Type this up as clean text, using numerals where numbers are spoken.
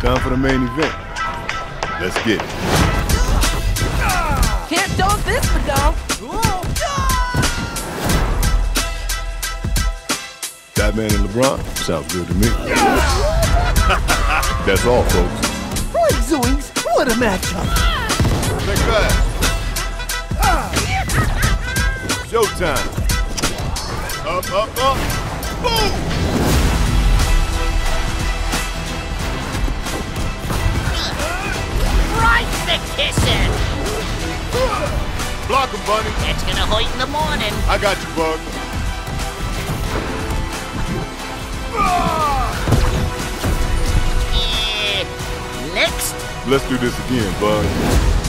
Time for the main event. Let's get it. Can't dog this, but dog. Batman and LeBron sounds good to me. That's all, folks. What zoinks! What a matchup! Take that. Showtime. Up, up, up. Boom! The kissing! Block him, Bunny! It's gonna hurt in the morning! I got you, Bug! Next! Let's do this again, Bug.